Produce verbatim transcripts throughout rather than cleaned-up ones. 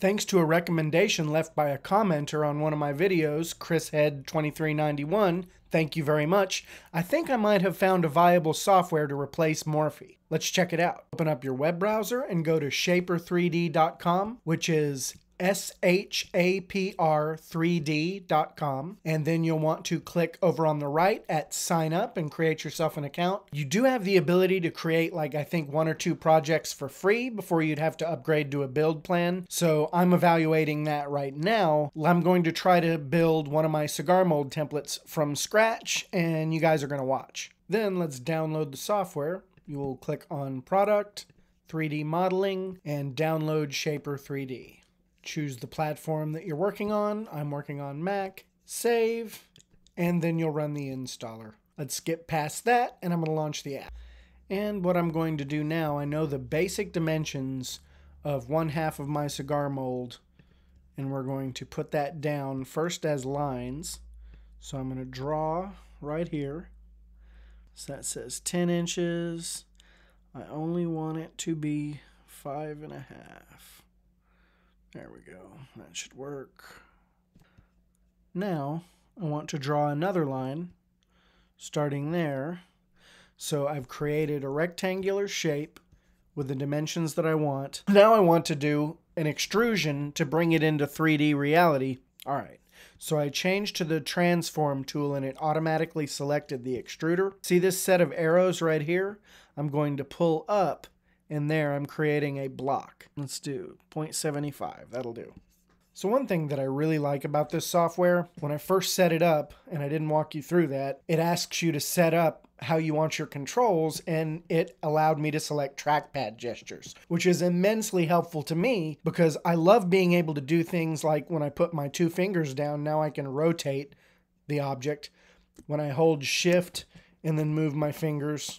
Thanks to a recommendation left by a commenter on one of my videos, Chris Head two three nine one, thank you very much, I think I might have found a viable software to replace Morphi. Let's check it out. Open up your web browser and go to shapr three D dot com, which is S H A P R three D dot com, and then you'll want to click over on the right at sign up and create yourself an account. You do have the ability to create, like, I think one or two projects for free before you'd have to upgrade to a build plan, so I'm evaluating that right now. I'm going to try to build one of my cigar mold templates from scratch, and you guys are going to watch. Then let's download the software. You will click on product, three D modeling, and download Shapr three D. Choose the platform that you're working on. I'm working on Mac. Save, and then you'll run the installer. Let's skip past that, and I'm going to launch the app. And what I'm going to do now, I know the basic dimensions of one half of my cigar mold, and we're going to put that down first as lines. So I'm going to draw right here. So that says ten inches. I only want it to be five and a half. There we go. That should work. Now, I want to draw another line starting there. So I've created a rectangular shape with the dimensions that I want. Now I want to do an extrusion to bring it into three D reality. All right. So I changed to the transform tool and it automatically selected the extruder. See this set of arrows right here? I'm going to pull up. And there I'm creating a block. Let's do zero point seven five, that'll do. So one thing that I really like about this software, when I first set it up, and I didn't walk you through that, it asks you to set up how you want your controls, and it allowed me to select trackpad gestures, which is immensely helpful to me because I love being able to do things like when I put my two fingers down, now I can rotate the object. When I hold shift and then move my fingers,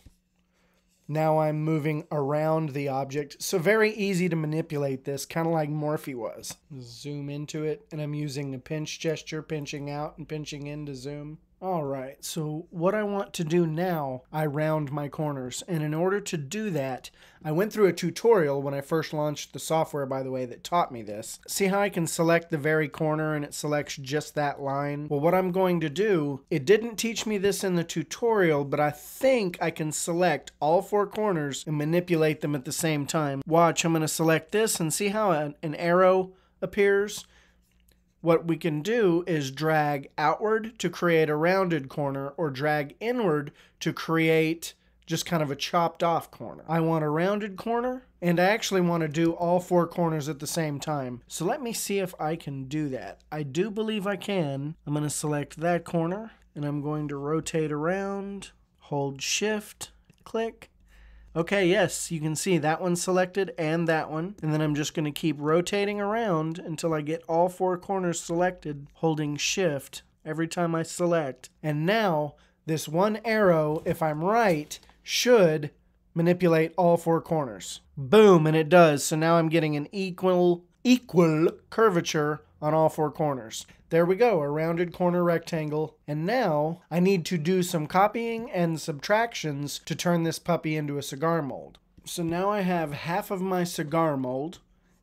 now I'm moving around the object. So very easy to manipulate this, kind of like Morphi was. Zoom into it, and I'm using the pinch gesture, pinching out and pinching in to zoom. All right, so what I want to do now, I round my corners. And in order to do that, I went through a tutorial when I first launched the software, by the way, that taught me this. See how I can select the very corner and it selects just that line? Well, what I'm going to do, it didn't teach me this in the tutorial, but I think I can select all four corners and manipulate them at the same time. Watch, I'm going to select this and see how an arrow appears? What we can do is drag outward to create a rounded corner, or drag inward to create just kind of a chopped off corner. I want a rounded corner, and I actually want to do all four corners at the same time. So let me see if I can do that. I do believe I can. I'm going to select that corner, and I'm going to rotate around, hold shift, click. Okay, yes, you can see that one selected and that one. And then I'm just going to keep rotating around until I get all four corners selected, holding shift every time I select. And now this one arrow, if I'm right, should manipulate all four corners. Boom, and it does. So now I'm getting an equal, equal curvature on all four corners. There we go, a rounded corner rectangle. And now I need to do some copying and subtractions to turn this puppy into a cigar mold. So now I have half of my cigar mold,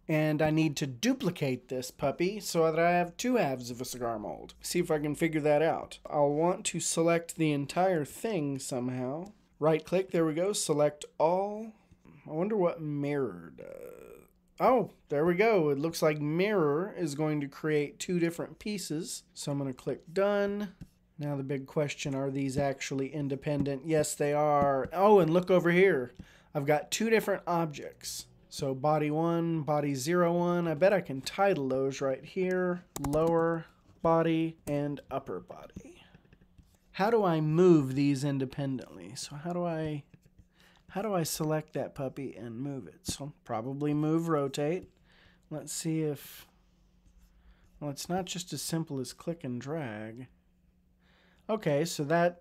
and I need to duplicate this puppy so that I have two halves of a cigar mold. See if I can figure that out. I'll want to select the entire thing somehow. Right click, there we go, select all. I wonder what mirror does. Oh, there we go. It looks like mirror is going to create two different pieces. So I'm going to click done. Now the big question, are these actually independent? Yes, they are. Oh, and look over here. I've got two different objects. So body one, body zero one. I bet I can title those right here. Lower body and upper body. How do I move these independently? So how do I... How do I select that puppy and move it? So probably move, rotate. Let's see if, well, it's not just as simple as click and drag. Okay, so that,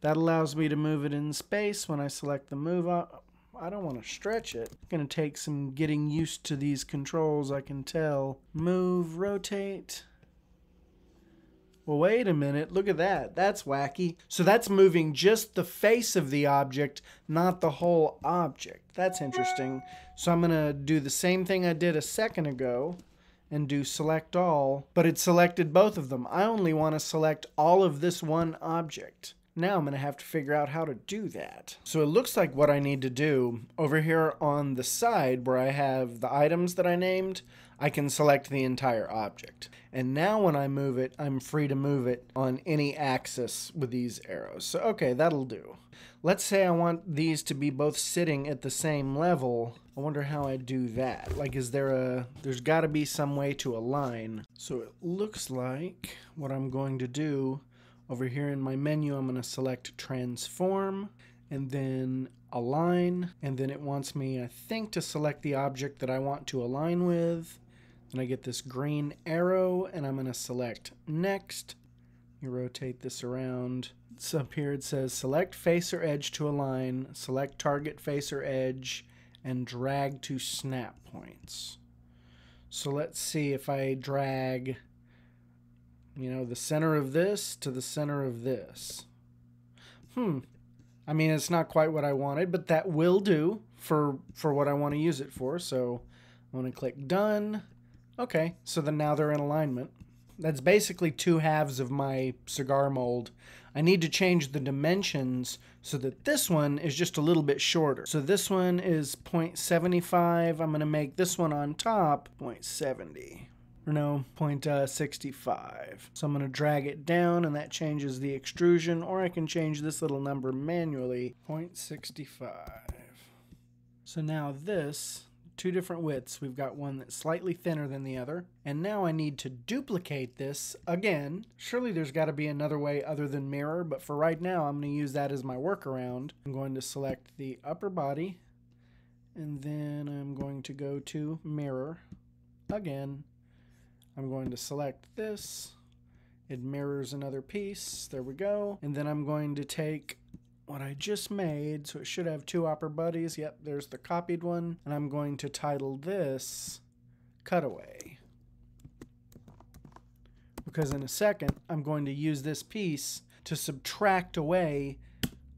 that allows me to move it in space when I select the move up. I don't want to stretch it. It's going to take some getting used to these controls, I can tell. Move, rotate. Well, wait a minute, look at that, that's wacky. So that's moving just the face of the object, not the whole object. That's interesting. So I'm gonna do the same thing I did a second ago. and do select all, but it selected both of them. I only want to select all of this one object. Now I'm going to have to figure out how to do that. So it looks like what I need to do over here on the side where I have the items that I named, I can select the entire object. And now when I move it, I'm free to move it on any axis with these arrows. So okay, that'll do. Let's say I want these to be both sitting at the same level. I wonder how I do that. Like, is there a, there's got to be some way to align. So it looks like what I'm going to do over here in my menu, I'm going to select transform and then align. And then it wants me, I think, to select the object that I want to align with. And I get this green arrow and I'm going to select next. You rotate this around. It's up here. It says select face or edge to align, select target face or edge, and drag to snap points. So let's see if I drag, you know, the center of this to the center of this. Hmm. I mean, it's not quite what I wanted, but that will do for, for what I want to use it for. So I'm going to click done. Okay. So then now they're in alignment. That's basically two halves of my cigar mold. I need to change the dimensions so that this one is just a little bit shorter. So this one is zero point seven five. I'm going to make this one on top zero point seven zero. Or no, zero point six five. So I'm going to drag it down, and that changes the extrusion, or I can change this little number manually, zero point six five. So now this, two different widths. We've got one that's slightly thinner than the other, and now I need to duplicate this again. Surely there's got to be another way other than mirror, but for right now, I'm going to use that as my workaround. I'm going to select the upper body, and then I'm going to go to mirror again. I'm going to select this. It mirrors another piece. There we go. And then I'm going to take what I just made. So it should have two upper bodies. Yep, there's the copied one. And I'm going to title this Cutaway. Because in a second, I'm going to use this piece to subtract away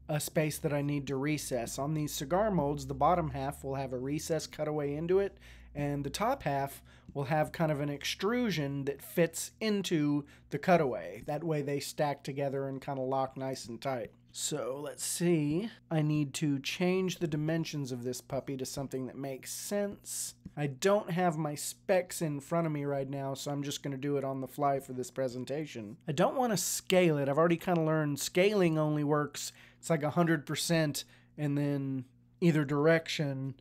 a space that I need to recess. On these cigar molds, the bottom half will have a recess cutaway into it, and the top half will have kind of an extrusion that fits into the cutaway. That way they stack together and kind of lock nice and tight. So let's see. I need to change the dimensions of this puppy to something that makes sense. I don't have my specs in front of me right now, so I'm just going to do it on the fly for this presentation. I don't want to scale it. I've already kind of learned scaling only works. It's like one hundred percent and then either direction,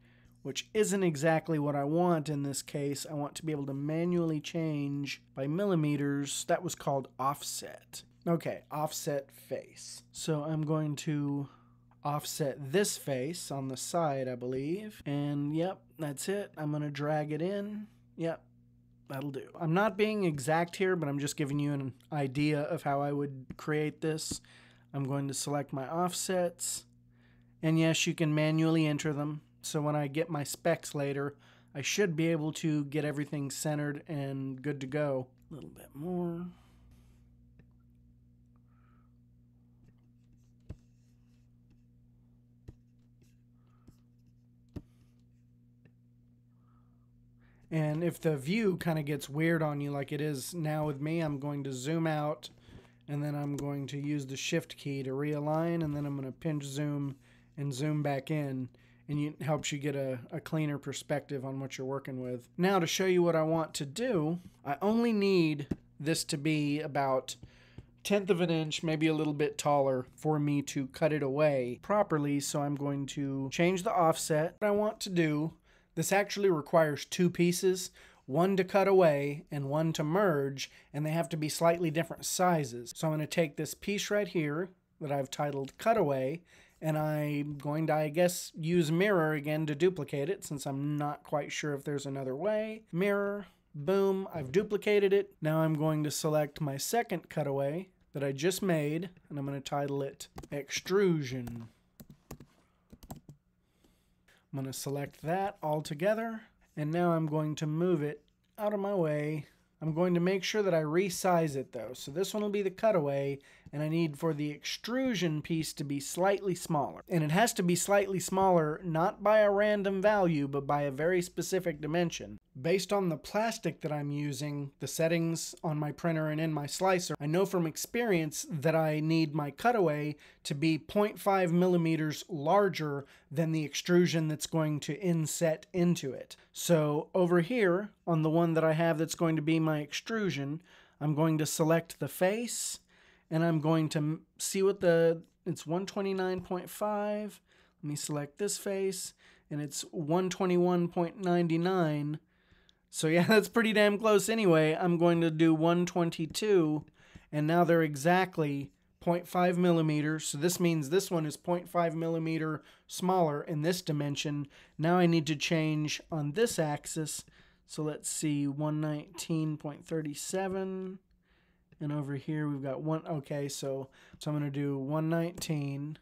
which isn't exactly what I want in this case. I want to be able to manually change by millimeters. That was called offset. Okay, offset face. So I'm going to offset this face on the side, I believe. And yep, that's it. I'm gonna drag it in. Yep, that'll do. I'm not being exact here, but I'm just giving you an idea of how I would create this. I'm going to select my offsets. And yes, you can manually enter them. So when I get my specs later, I should be able to get everything centered and good to go. A little bit more. And if the view kind of gets weird on you like it is now with me, I'm going to zoom out, and then I'm going to use the shift key to realign, and then I'm going to pinch zoom and zoom back in. And it helps you get a, a cleaner perspective on what you're working with. Now, to show you what I want to do, I only need this to be about tenth of an inch, maybe a little bit taller, for me to cut it away properly. So I'm going to change the offset. What I want to do, this actually requires two pieces, one to cut away and one to merge, and they have to be slightly different sizes. So I'm going to take this piece right here that I've titled Cutaway, and I'm going to, I guess, use mirror again to duplicate it, since I'm not quite sure if there's another way. Mirror, boom, I've duplicated it. Now I'm going to select my second cutaway that I just made, and I'm going to title it Extrusion. I'm going to select that all together, and now I'm going to move it out of my way. I'm going to make sure that I resize it, though. So this one will be the cutaway, and I need for the extrusion piece to be slightly smaller. And it has to be slightly smaller, not by a random value, but by a very specific dimension. Based on the plastic that I'm using, the settings on my printer and in my slicer, I know from experience that I need my cutaway to be zero point five millimeters larger than the extrusion that's going to inset into it. So over here, on the one that I have that's going to be my extrusion, I'm going to select the face, and I'm going to see what the, it's one twenty-nine point five. Let me select this face, and it's one twenty-one point nine nine. So yeah, that's pretty damn close anyway. I'm going to do one twenty-two, and now they're exactly zero point five millimeters. So this means this one is zero point five millimeter smaller in this dimension. Now I need to change on this axis. So let's see, one nineteen point three seven. And over here we've got one, okay, so, so I'm going to do one nineteen,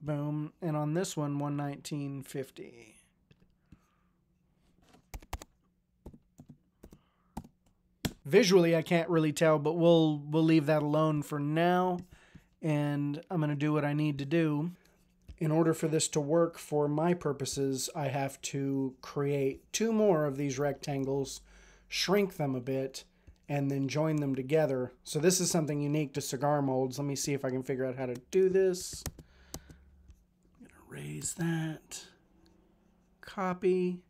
boom, and on this one, one nineteen fifty. Visually I can't really tell, but we'll, we'll leave that alone for now, and I'm going to do what I need to do. In order for this to work for my purposes, I have to create two more of these rectangles, shrink them a bit, and then join them together. So this is something unique to cigar molds. Let me see if I can figure out how to do this. I'm gonna raise that, copy.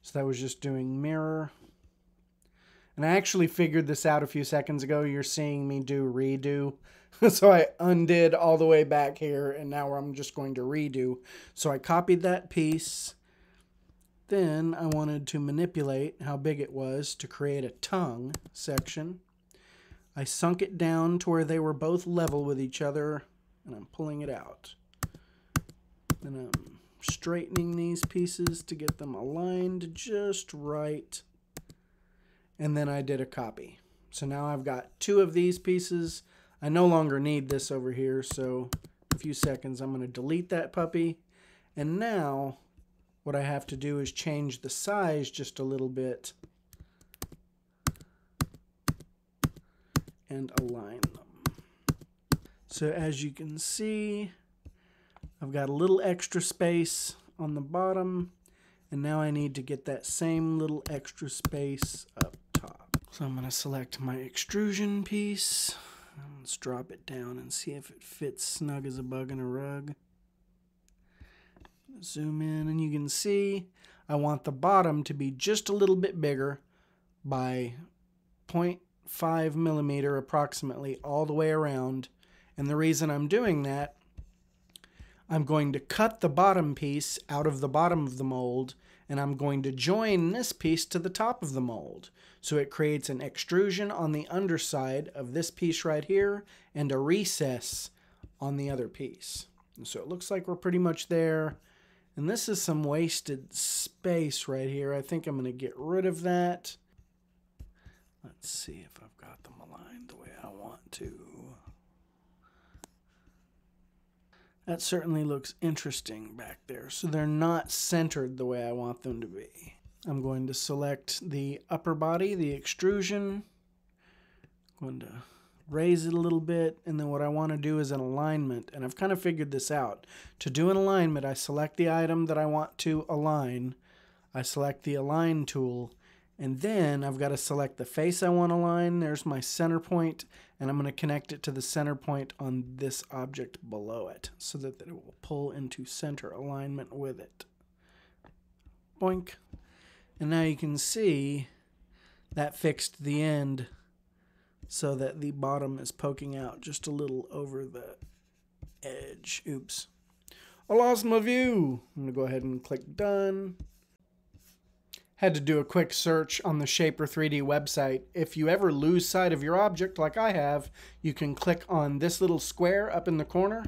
So that was just doing mirror. And I actually figured this out a few seconds ago. You're seeing me do redo. So I undid all the way back here, and now I'm just going to redo. So I copied that piece. Then I wanted to manipulate how big it was to create a tongue section. I sunk it down to where they were both level with each other, and I'm pulling it out. And I'm straightening these pieces to get them aligned just right. And then I did a copy. So now I've got two of these pieces. I no longer need this over here, so in a few seconds I'm going to delete that puppy. And now what I have to do is change the size just a little bit and align them. So as you can see, I've got a little extra space on the bottom, and now I need to get that same little extra space up top. So I'm going to select my extrusion piece. Let's drop it down and see if it fits snug as a bug in a rug. Zoom in, and you can see I want the bottom to be just a little bit bigger by zero point five millimeter approximately all the way around. And the reason I'm doing that, I'm going to cut the bottom piece out of the bottom of the mold, and I'm going to join this piece to the top of the mold. So it creates an extrusion on the underside of this piece right here and a recess on the other piece. And so it looks like we're pretty much there. And this is some wasted space right here. I think I'm going to get rid of that. Let's see if I've got them aligned the way I want to. That certainly looks interesting back there. So they're not centered the way I want them to be. I'm going to select the upper body, the extrusion. I'm going to raise it a little bit. And then what I want to do is an alignment. And I've kind of figured this out. To do an alignment, I select the item that I want to align. I select the align tool. And then I've got to select the face I want to align. There's my center point, and I'm going to connect it to the center point on this object below it so that it will pull into center alignment with it. Boink. And now you can see that fixed the end so that the bottom is poking out just a little over the edge. Oops. I lost my view. I'm going to go ahead and click done. Had to do a quick search on the Shapr three D website. If you ever lose sight of your object like I have, you can click on this little square up in the corner,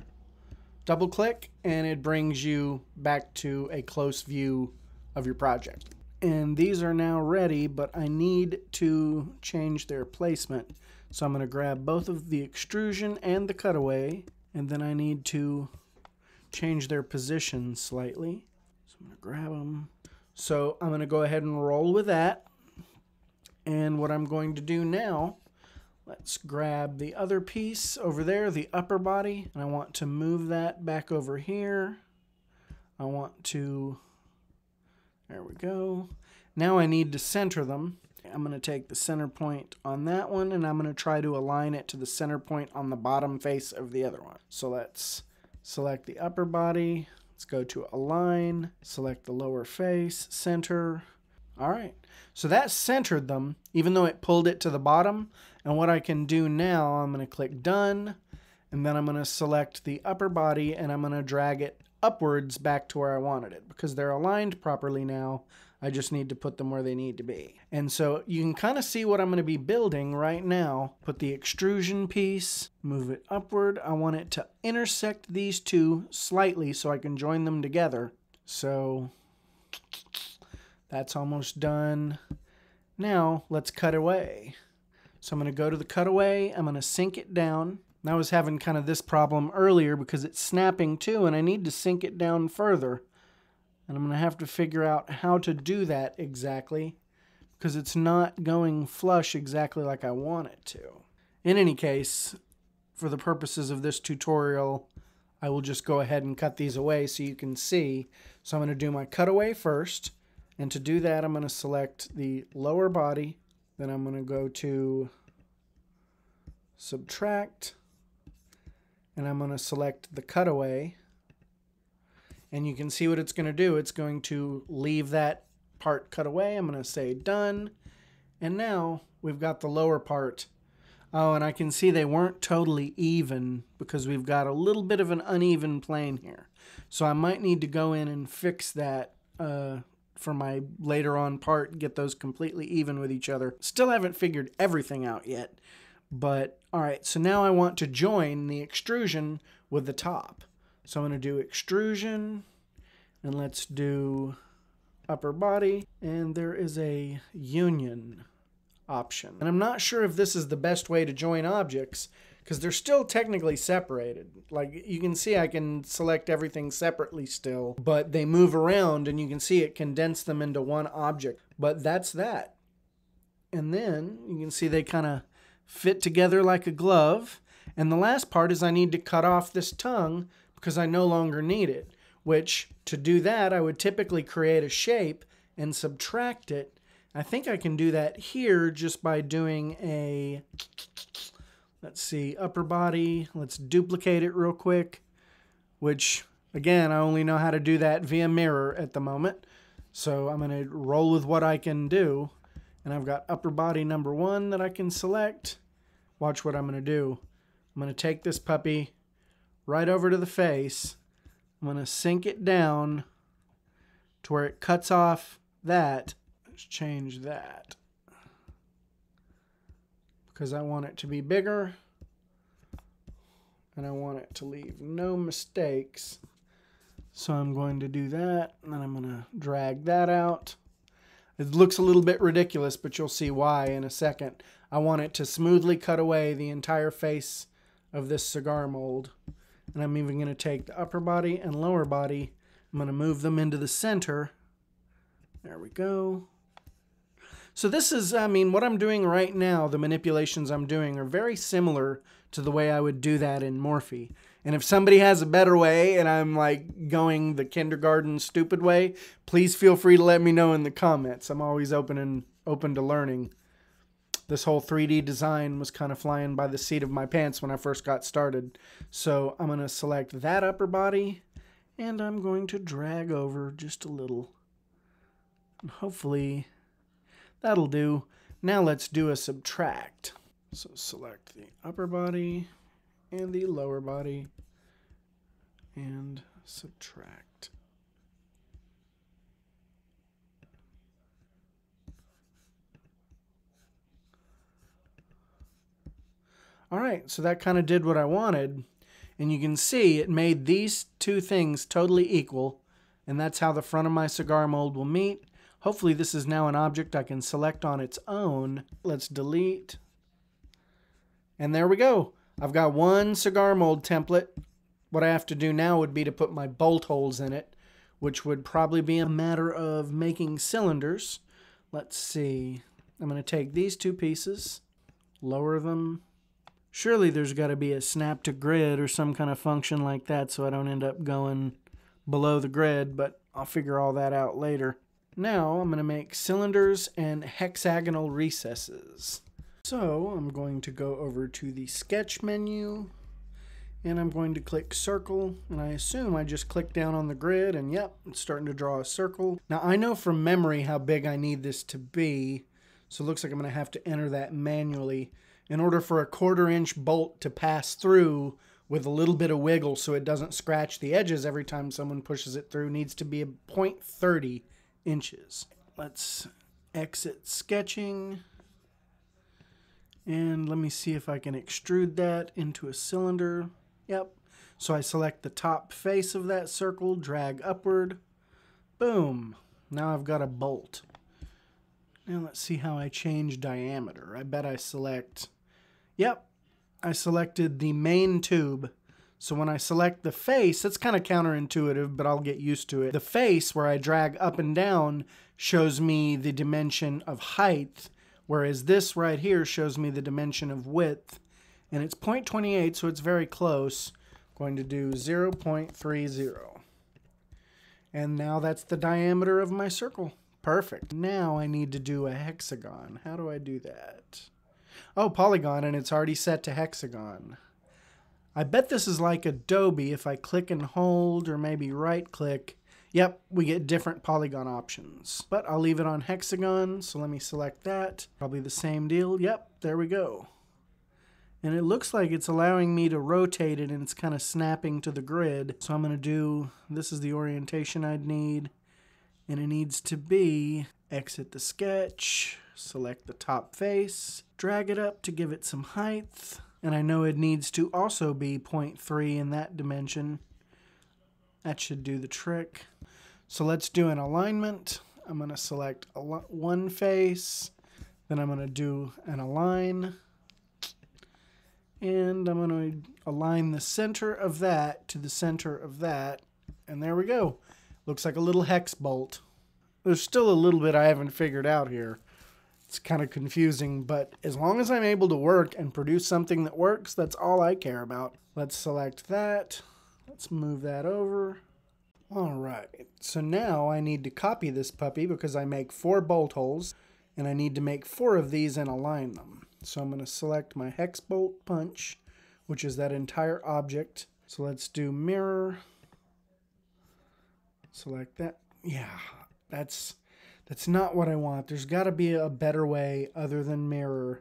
double click, and it brings you back to a close view of your project. And these are now ready, but I need to change their placement. So I'm going to grab both of the extrusion and the cutaway, and then I need to change their position slightly. So I'm going to grab them. So I'm going to go ahead and roll with that. And what I'm going to do now, Let's grab the other piece over there, the upper body, and I want to move that back over here. I want to, there we go. Now I need to center them. I'm going to take the center point on that one, and I'm going to try to align it to the center point on the bottom face of the other one. So let's select the upper body. Let's go to align, select the lower face, center. All right, so that centered them, even though it pulled it to the bottom. And what I can do now, I'm going to click done, and then I'm going to select the upper body, and I'm going to drag it upwards back to where I wanted it. Because they're aligned properly now, I just need to put them where they need to be. And so you can kind of see what I'm going to be building right now. Put the extrusion piece, move it upward. I want it to intersect these two slightly so I can join them together. So that's almost done. Now let's cut away. So I'm going to go to the cutaway. I'm going to sink it down. And I was having kind of this problem earlier because it's snapping too, and I need to sink it down further. And I'm going to have to figure out how to do that exactly, because it's not going flush exactly like I want it to. In any case, for the purposes of this tutorial, I will just go ahead and cut these away so you can see. So I'm going to do my cutaway first. And to do that, I'm going to select the lower body. Then I'm going to go to subtract. And I'm going to select the cutaway. And you can see what it's going to do. It's going to leave that part cut away. I'm going to say done. And now we've got the lower part. Oh, and I can see they weren't totally even because we've got a little bit of an uneven plane here. So I might need to go in and fix that uh, for my later on part and get those completely even with each other. Still haven't figured everything out yet. But, all right, so now I want to join the extrusion with the top. So I'm going to do extrusion, and let's do upper body. And there is a union option. And I'm not sure if this is the best way to join objects, because they're still technically separated. Like, you can see I can select everything separately still, but they move around, and you can see it condensed them into one object. But that's that. And then you can see they kind of fit together like a glove. And the last part is I need to cut off this tongue because I no longer need it, which to do that, I would typically create a shape and subtract it. I think I can do that here just by doing a, let's see, upper body. Let's duplicate it real quick, which again, I only know how to do that via mirror at the moment. So I'm going to roll with what I can do. And I've got upper body number one that I can select. Watch what I'm going to do. I'm going to take this puppy right over to the face. I'm going to sink it down to where it cuts off that. Let's change that because I want it to be bigger and I want it to leave no mistakes. So I'm going to do that, and then I'm going to drag that out. It looks a little bit ridiculous, but you'll see why in a second. I want it to smoothly cut away the entire face of this cigar mold. And I'm even going to take the upper body and lower body. I'm going to move them into the center. There we go. So this is, I mean, what I'm doing right now, the manipulations I'm doing are very similar to the way I would do that in Morphi. And if somebody has a better way and I'm like going the kindergarten stupid way, please feel free to let me know in the comments. I'm always open and open to learning. This whole three D design was kind of flying by the seat of my pants when I first got started. So I'm going to select that upper body, and I'm going to drag over just a little. And hopefully that'll do. Now let's do a subtract. So select the upper body and the lower body, and subtract. All right, so that kind of did what I wanted, and you can see it made these two things totally equal, and that's how the front of my cigar mold will meet. Hopefully this is now an object I can select on its own. Let's delete, and there we go. I've got one cigar mold template. What I have to do now would be to put my bolt holes in it, which would probably be a matter of making cylinders. Let's see. I'm going to take these two pieces, lower them. Surely there's got to be a snap to grid or some kind of function like that so I don't end up going below the grid, but I'll figure all that out later. Now I'm going to make cylinders and hexagonal recesses. So I'm going to go over to the sketch menu and I'm going to click circle, and I assume I just click down on the grid and yep, it's starting to draw a circle. Now I know from memory how big I need this to be, so it looks like I'm going to have to enter that manually in order for a quarter inch bolt to pass through with a little bit of wiggle so it doesn't scratch the edges every time someone pushes it through. Needs to be a point three zero inches. Let's exit sketching and let me see if I can extrude that into a cylinder. Yep, so I select the top face of that circle, drag upward, boom, now I've got a bolt. Now let's see how I change diameter. I bet I select, yep, I selected the main tube. So when I select the face, that's kind of counterintuitive, but I'll get used to it. The face, where I drag up and down, shows me the dimension of height, whereas this right here shows me the dimension of width. And it's point two eight, so it's very close. I'm going to do zero point three zero. And now that's the diameter of my circle. Perfect. Now I need to do a hexagon. How do I do that? Oh, polygon, and it's already set to hexagon. I bet this is like Adobe. If I click and hold or maybe right click, yep, we get different polygon options. But I'll leave it on hexagon, so let me select that. Probably the same deal. Yep, there we go. And it looks like it's allowing me to rotate it and it's kind of snapping to the grid. So I'm going to do, this is the orientation I'd need. And it needs to be, exit the sketch, select the top face, drag it up to give it some height. And I know it needs to also be point three in that dimension. That should do the trick. So let's do an alignment. I'm going to select one face. Then I'm going to do an align. And I'm going to align the center of that to the center of that. And there we go. Looks like a little hex bolt. There's still a little bit I haven't figured out here. It's kind of confusing, but as long as I'm able to work and produce something that works, that's all I care about. Let's select that. Let's move that over. All right, so now I need to copy this puppy because I make four bolt holes, and I need to make four of these and align them. So I'm going to select my hex bolt punch, which is that entire object. So let's do mirror. Select that. Yeah, that's... That's not what I want. There's got to be a better way other than mirror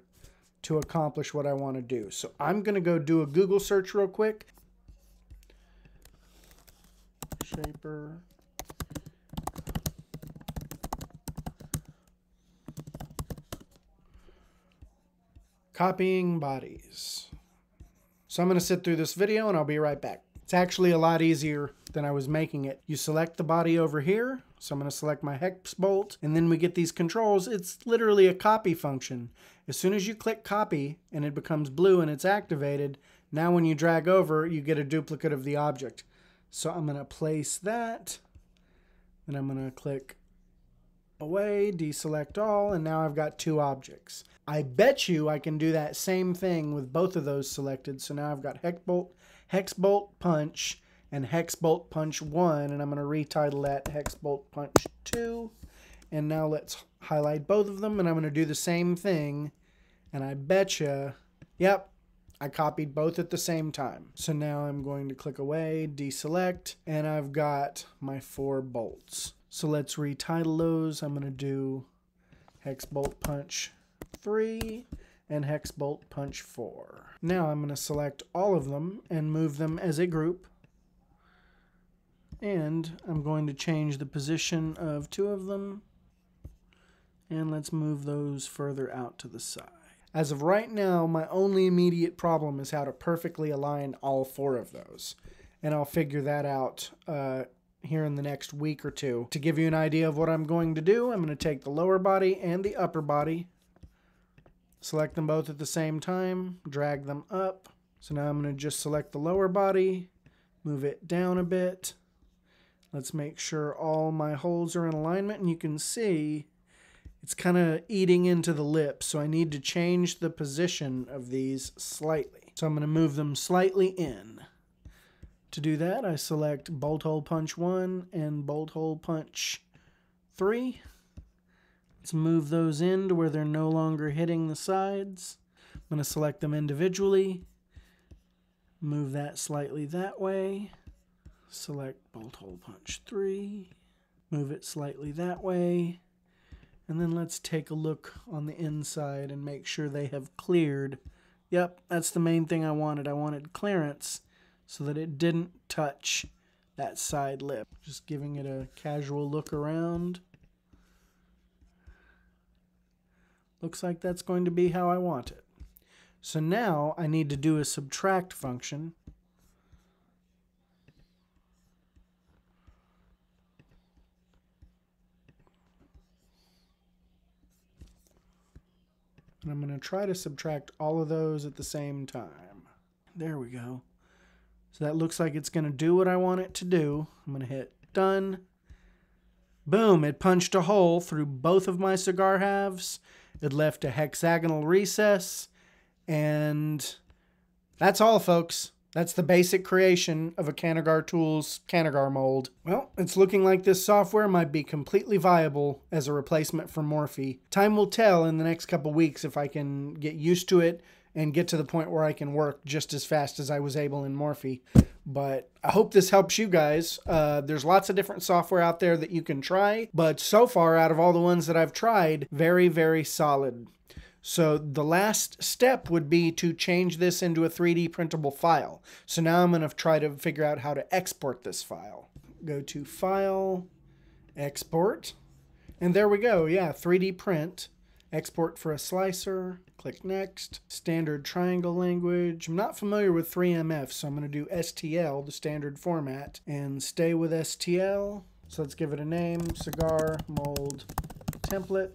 to accomplish what I want to do. So I'm going to go do a Google search real quick. Shapr. Copying bodies. So I'm going to sit through this video and I'll be right back. It's actually a lot easier than I was making it. You select the body over here. So I'm going to select my hex bolt, and then we get these controls. It's literally a copy function. As soon as you click copy and it becomes blue and it's activated, now when you drag over, you get a duplicate of the object. So I'm going to place that, and I'm going to click away, deselect all, and now I've got two objects. I bet you I can do that same thing with both of those selected. So now I've got hex bolt, hex bolt punch, and hex bolt punch one, and I'm going to retitle that hex bolt punch two. And now let's highlight both of them, and I'm going to do the same thing, and I betcha, yep, I copied both at the same time. So now I'm going to click away, deselect, and I've got my four bolts. So let's retitle those. I'm going to do hex bolt punch three and hex bolt punch four. Now I'm going to select all of them and move them as a group. And I'm going to change the position of two of them. And let's move those further out to the side. As of right now, my only immediate problem is how to perfectly align all four of those. And I'll figure that out uh, here in the next week or two. To give you an idea of what I'm going to do, I'm going to take the lower body and the upper body, select them both at the same time, drag them up. So now I'm going to just select the lower body, move it down a bit. Let's make sure all my holes are in alignment, and you can see it's kind of eating into the lip, so I need to change the position of these slightly. So I'm going to move them slightly in. To do that, I select bolt hole punch one and bolt hole punch three. Let's move those in to where they're no longer hitting the sides. I'm going to select them individually. Move that slightly that way. Select bolt hole punch three. Move it slightly that way. And then let's take a look on the inside and make sure they have cleared. Yep, that's the main thing I wanted. I wanted clearance so that it didn't touch that side lip. Just giving it a casual look around. Looks like that's going to be how I want it. So now I need to do a subtract function. And I'm going to try to subtract all of those at the same time. There we go. So that looks like it's going to do what I want it to do. I'm going to hit done. Boom, it punched a hole through both of my cigar halves. It left a hexagonal recess. And that's all, folks. That's the basic creation of a Cannagar Tools Cannagar mold. Well, it's looking like this software might be completely viable as a replacement for Morphi. Time will tell in the next couple weeks if I can get used to it and get to the point where I can work just as fast as I was able in Morphi. But I hope this helps you guys. Uh, there's lots of different software out there that you can try, but so far out of all the ones that I've tried, very, very solid. So the last step would be to change this into a three D printable file. So now I'm going to try to figure out how to export this file. Go to File, Export, and there we go. Yeah, three D print, export for a slicer, click Next, standard triangle language. I'm not familiar with three M F, so I'm going to do S T L, the standard format, and stay with S T L. So let's give it a name, Cigar Mold Template.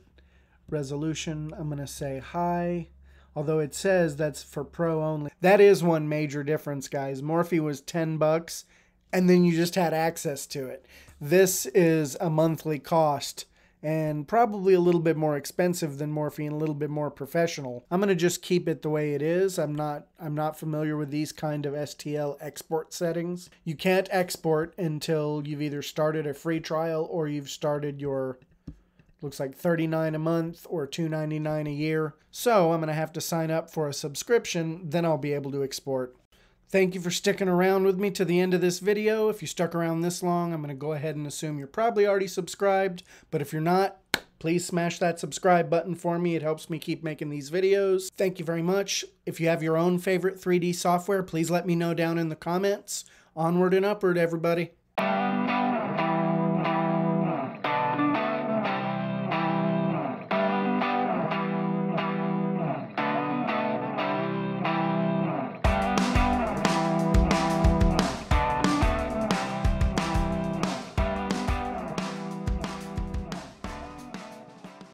Resolution, I'm going to say high, although it says that's for pro only. That is one major difference, guys. Morphi was ten bucks, and then you just had access to it. This is a monthly cost, and probably a little bit more expensive than Morphi and a little bit more professional. I'm going to just keep it the way it is. I'm not, I'm not familiar with these kind of S T L export settings. You can't export until you've either started a free trial or you've started your... looks like thirty-nine dollars a month or two ninety-nine a year. So I'm going to have to sign up for a subscription, then I'll be able to export. Thank you for sticking around with me to the end of this video. If you stuck around this long, I'm going to go ahead and assume you're probably already subscribed. But if you're not, please smash that subscribe button for me. It helps me keep making these videos. Thank you very much. If you have your own favorite three D software, please let me know down in the comments. Onward and upward, everybody.